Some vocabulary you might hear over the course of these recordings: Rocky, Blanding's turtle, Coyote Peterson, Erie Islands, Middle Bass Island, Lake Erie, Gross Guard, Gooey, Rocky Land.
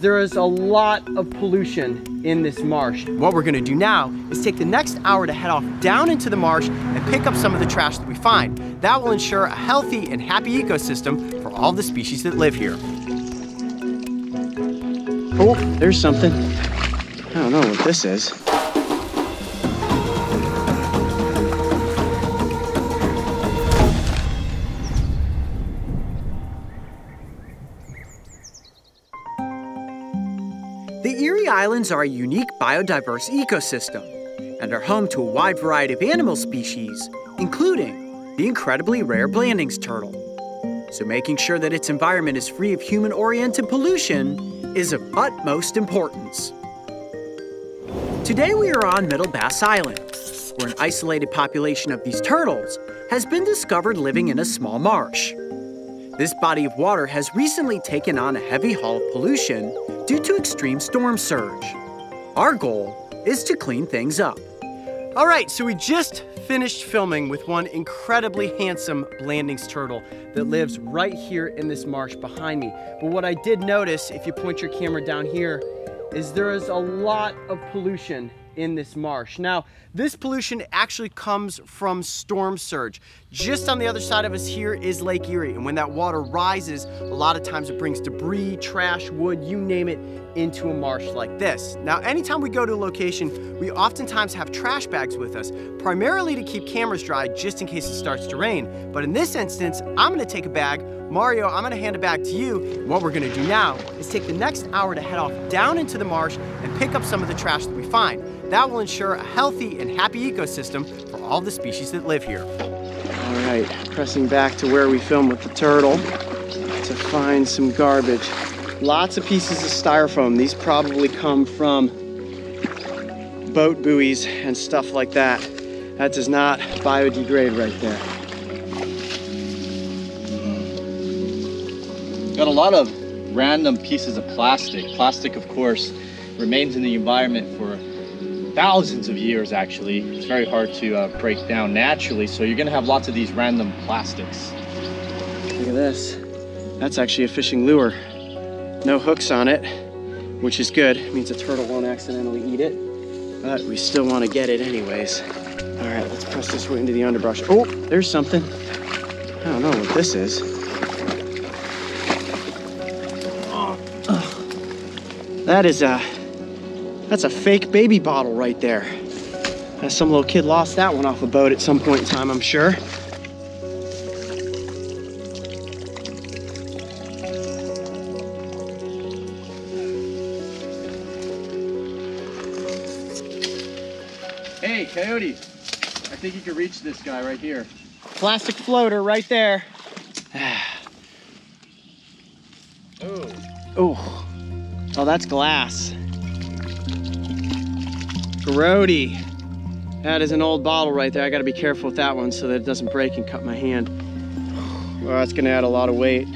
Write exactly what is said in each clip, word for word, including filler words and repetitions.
There is a lot of pollution in this marsh. What we're gonna do now is take the next hour to head off down into the marsh and pick up some of the trash that we find. That will ensure a healthy and happy ecosystem for all the species that live here. Oh, there's something. I don't know what this is. The Erie Islands are a unique biodiverse ecosystem and are home to a wide variety of animal species, including the incredibly rare Blanding's turtle. So making sure that its environment is free of human-oriented pollution is of utmost importance. Today we are on Middle Bass Island, where an isolated population of these turtles has been discovered living in a small marsh. This body of water has recently taken on a heavy haul of pollution due to extreme storm surge. Our goal is to clean things up. All right, so we just finished filming with one incredibly handsome Blanding's turtle that lives right here in this marsh behind me. But what I did notice, if you point your camera down here, is there is a lot of pollution in this marsh. Now, this pollution actually comes from storm surge. Just on the other side of us here is Lake Erie, and when that water rises, a lot of times it brings debris, trash, wood, you name it, into a marsh like this. Now, anytime we go to a location, we oftentimes have trash bags with us, primarily to keep cameras dry just in case it starts to rain. But in this instance, I'm gonna take a bag. Mario, I'm gonna hand it back to you. What we're gonna do now is take the next hour to head off down into the marsh and pick up some of the trash that we find. That will ensure a healthy and happy ecosystem for all the species that live here. All right, pressing back to where we filmed with the turtle to find some garbage. Lots of pieces of styrofoam. These probably come from boat buoys and stuff like that. That does not biodegrade right there. Got a lot of random pieces of plastic. Plastic, of course, remains in the environment for thousands of years, actually. It's very hard to uh, break down naturally, so you're gonna have lots of these random plastics. Look at this. That's actually a fishing lure. No hooks on it, which is good. It means a turtle won't accidentally eat it, but we still wanna get it anyways. All right, let's press this way into the underbrush. Oh, there's something. I don't know what this is. Oh, oh. That is a... That's a fake baby bottle right there. Now, some little kid lost that one off a boat at some point in time, I'm sure. Hey, Coyote, I think you can reach this guy right here. Plastic floater right there. Oh. Oh. Oh, that's glass. Grody. That is an old bottle right there. I gotta be careful with that one so that it doesn't break and cut my hand. Well, that's gonna add a lot of weight.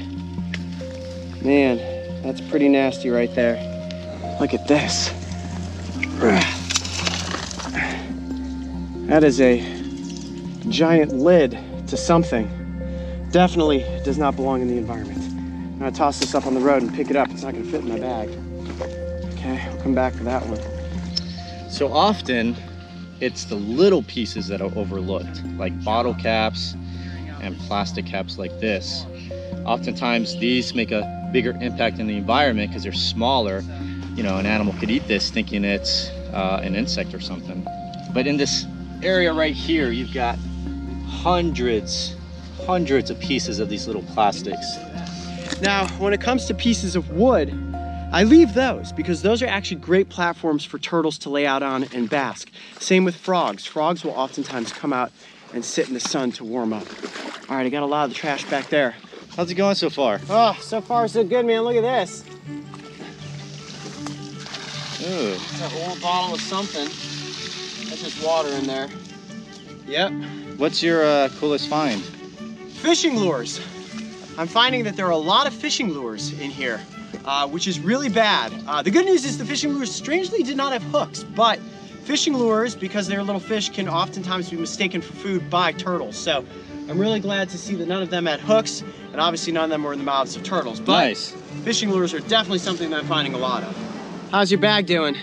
Man, that's pretty nasty right there. Look at this. That is a giant lid to something. Definitely does not belong in the environment. I'm gonna toss this up on the road and pick it up. It's not gonna fit in my bag. Okay, I'll come back to that one. So often, it's the little pieces that are overlooked, like bottle caps and plastic caps like this. Oftentimes, these make a bigger impact in the environment because they're smaller. You know, an animal could eat this thinking it's uh, an insect or something. But in this area right here, you've got hundreds, hundreds of pieces of these little plastics. Now, when it comes to pieces of wood, I leave those because those are actually great platforms for turtles to lay out on and bask. Same with frogs. Frogs will oftentimes come out and sit in the sun to warm up. All right, I got a lot of the trash back there. How's it going so far? Oh, so far so good, man. Look at this. Ooh. It's an old bottle of something. That's just water in there. Yep. What's your uh, coolest find? Fishing lures. I'm finding that there are a lot of fishing lures in here. Uh, which is really bad. Uh, the good news is the fishing lures strangely did not have hooks, but fishing lures, because they're little fish, can oftentimes be mistaken for food by turtles. So I'm really glad to see that none of them had hooks and obviously none of them were in the mouths of turtles. But nice. Fishing lures are definitely something that I'm finding a lot of. How's your bag doing?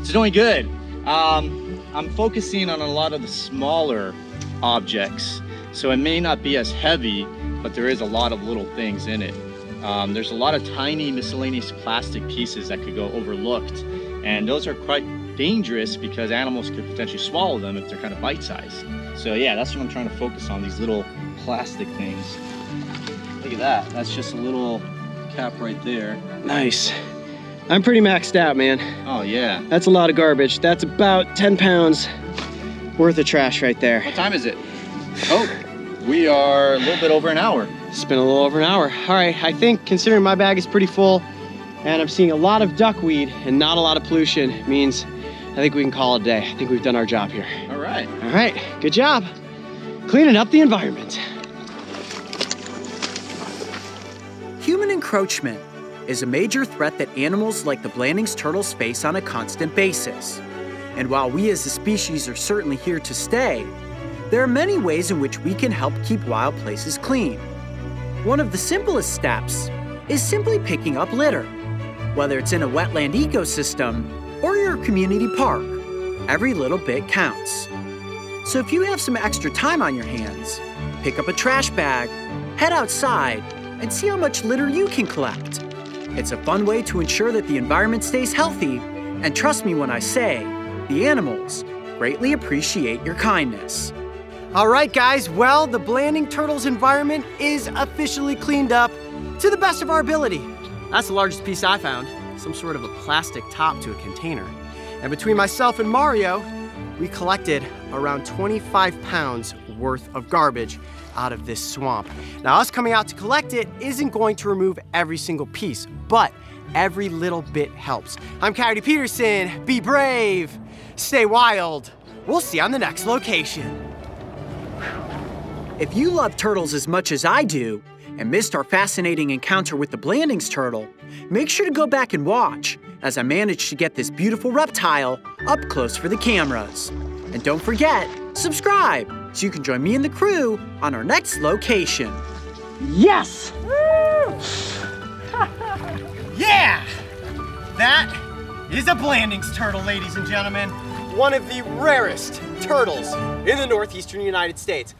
It's doing good. Um, I'm focusing on a lot of the smaller objects, so it may not be as heavy, but there is a lot of little things in it. Um, there's a lot of tiny miscellaneous plastic pieces that could go overlooked, and those are quite dangerous because animals could potentially swallow them if they're kind of bite-sized. So yeah, that's what I'm trying to focus on, these little plastic things. Look at that, that's just a little cap right there. Nice. I'm pretty maxed out, man. Oh yeah. That's a lot of garbage. That's about ten pounds worth of trash right there. What time is it? Oh, we are a little bit over an hour. It's been a little over an hour. All right, I think considering my bag is pretty full and I'm seeing a lot of duckweed and not a lot of pollution means I think we can call it a day. I think we've done our job here. All right. All right, good job. Cleaning up the environment. Human encroachment is a major threat that animals like the Blanding's turtles face on a constant basis. And while we as a species are certainly here to stay, there are many ways in which we can help keep wild places clean. One of the simplest steps is simply picking up litter. Whether it's in a wetland ecosystem or your community park, every little bit counts. So if you have some extra time on your hands, pick up a trash bag, head outside, and see how much litter you can collect. It's a fun way to ensure that the environment stays healthy, and trust me when I say, the animals greatly appreciate your kindness. All right, guys, well, the Blanding turtles environment is officially cleaned up to the best of our ability. That's the largest piece I found, some sort of a plastic top to a container. And between myself and Mario, we collected around twenty-five pounds worth of garbage out of this swamp. Now, us coming out to collect it isn't going to remove every single piece, but every little bit helps. I'm Coyote Peterson. Be brave, stay wild. We'll see you on the next location. If you love turtles as much as I do and missed our fascinating encounter with the Blanding's turtle, make sure to go back and watch as I managed to get this beautiful reptile up close for the cameras. And don't forget, subscribe so you can join me and the crew on our next location. Yes! Woo! Yeah! That is a Blanding's turtle, ladies and gentlemen. One of the rarest turtles in the northeastern United States.